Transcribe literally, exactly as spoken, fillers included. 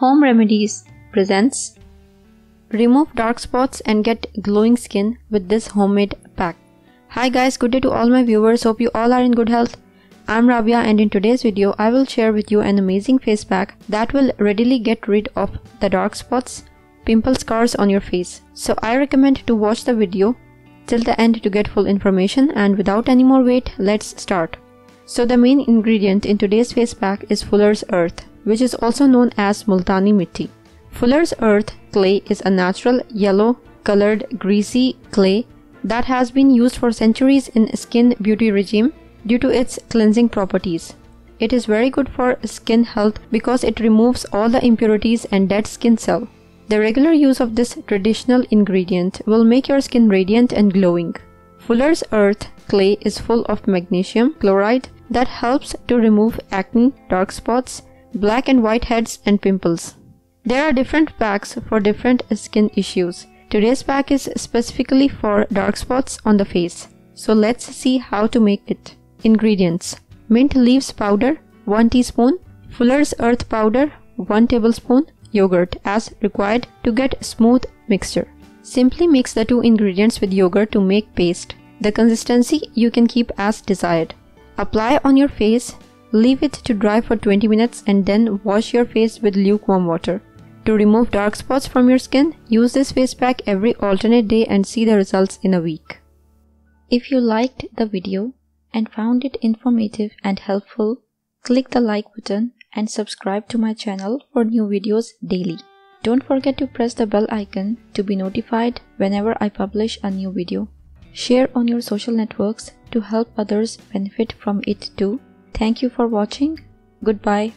Home Remedies presents Remove Dark Spots and Get Glowing Skin with this homemade pack. Hi guys, good day to all my viewers. Hope you all are in good health. I'm Rabia, and in today's video I will share with you an amazing face pack that will readily get rid of the dark spots, pimple scars on your face. So I recommend to watch the video till the end to get full information, and without any more wait, let's start. So the main ingredient in today's face pack is Fuller's Earth, which is also known as Multani Mitti. Fuller's Earth clay is a natural yellow colored greasy clay that has been used for centuries in skin beauty regime due to its cleansing properties. It is very good for skin health because it removes all the impurities and dead skin cell. The regular use of this traditional ingredient will make your skin radiant and glowing. Fuller's Earth clay is full of magnesium chloride that helps to remove acne, dark spots, black and white heads and pimples. There are different packs for different skin issues. Today's pack is specifically for dark spots on the face. So let's see how to make it. Ingredients: mint leaves powder one teaspoon, Fuller's Earth powder one tablespoon, yogurt as required to get smooth mixture. Simply mix the two ingredients with yogurt to make paste. The consistency you can keep as desired. Apply on your face, leave it to dry for twenty minutes, and then wash your face with lukewarm water. To remove dark spots from your skin, use this face pack every alternate day and see the results in a week. If you liked the video and found it informative and helpful, click the like button and subscribe to my channel for new videos daily. Don't forget to press the bell icon to be notified whenever I publish a new video. Share on your social networks to help others benefit from it too. Thank you for watching. Goodbye.